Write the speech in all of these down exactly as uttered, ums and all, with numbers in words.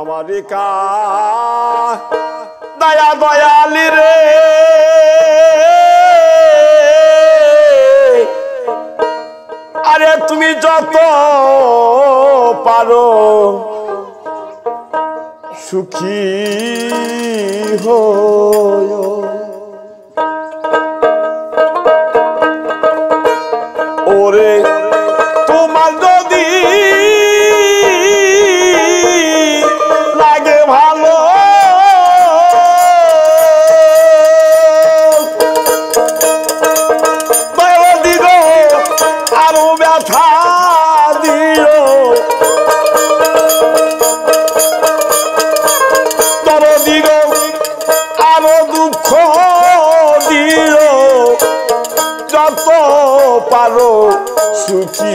America दया दयाली रे अरे तुम्हें जत पारो सुखी हो ओरे तुम्हार जदि लागे भालो पारो सुखी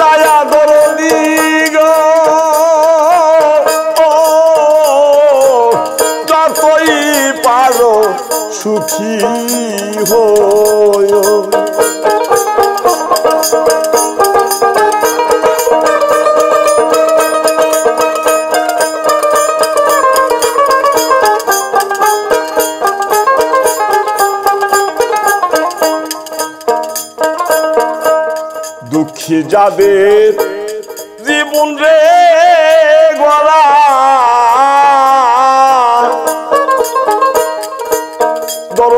दया सुखी हो दुखी जाबे जीवन रे गला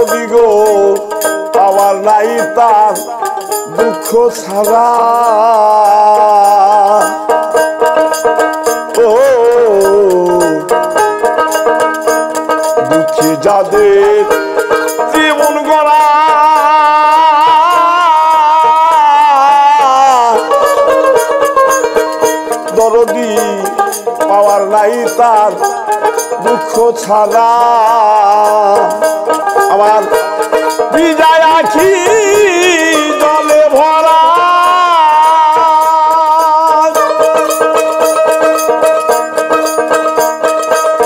दिगो आवार नाई तार दुख सारा ओ दुखी जादे जीवन गड़ा दरदी आवार नाई तार दुख सारा आवार विजया की जले भरा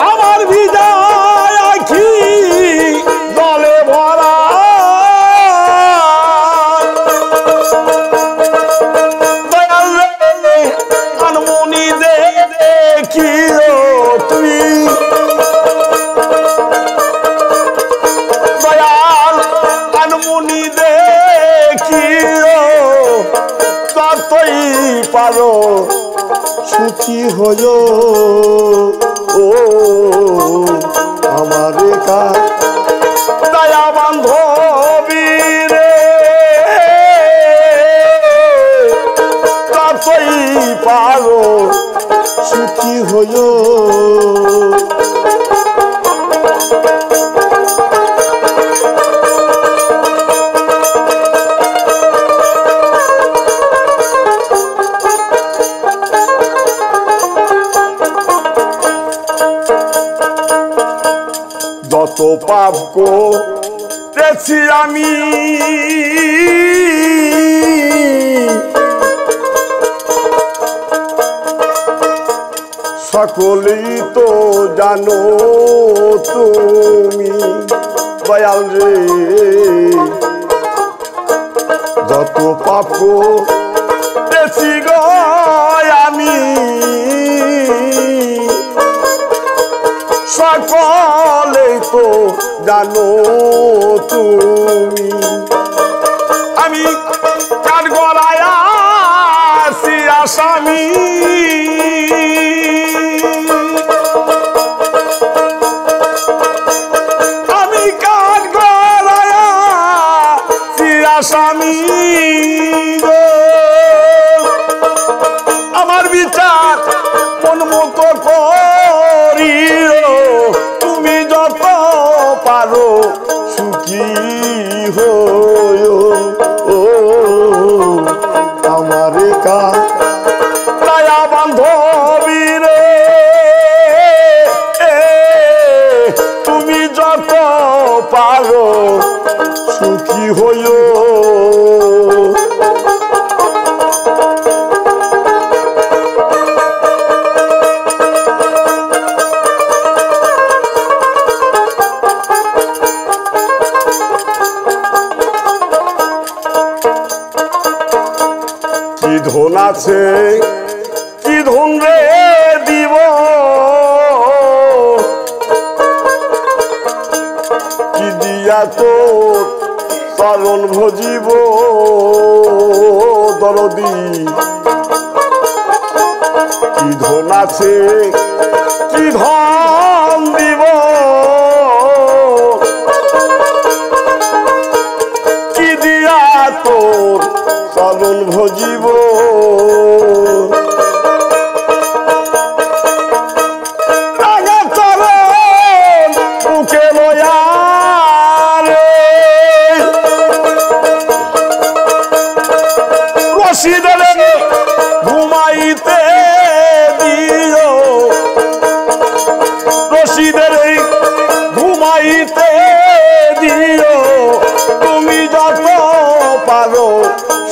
आवार विजया की जले भरा अनमोनी दे देखियो पारो सुखी हो जो ओ हमारे का दया बंधो वीरे तोई पारो सुखी हो जो तो पाप को रेसियामी सकली तो जानो तुमी बयाल रे जत पाप को रेसि गयामी सकले तो जानो तुमी आमी कान गड़ाया सिया स्वामी आमी कान गड़ाया सिया स्वामी गो आमार विचार मन मतो करियो सुखी हो ओ अमेरिका दया बंधो वीरे तुम जत पारो सुखी होयो की धोना से की धोन रे दीवो की दिया तो पालन भजीब दरदी की धन आछे की धन दीब की दिया तोर पालन भजीब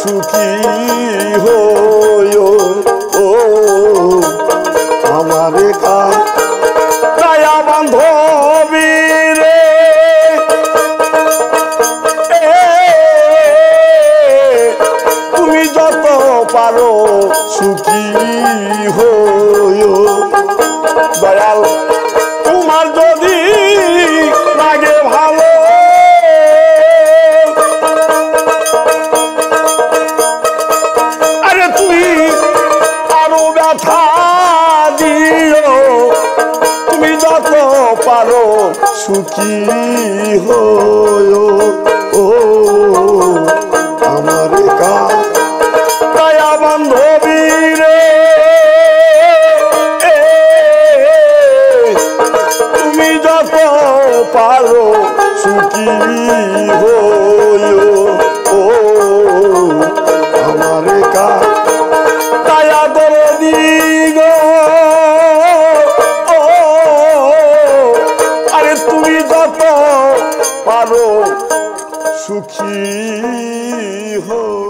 सुखी हो यो, ओ हमारे का दया बंधवी रे तुम जत पारो सुखी हो यो, ओ हमारे का दया दरदी सुखी हो।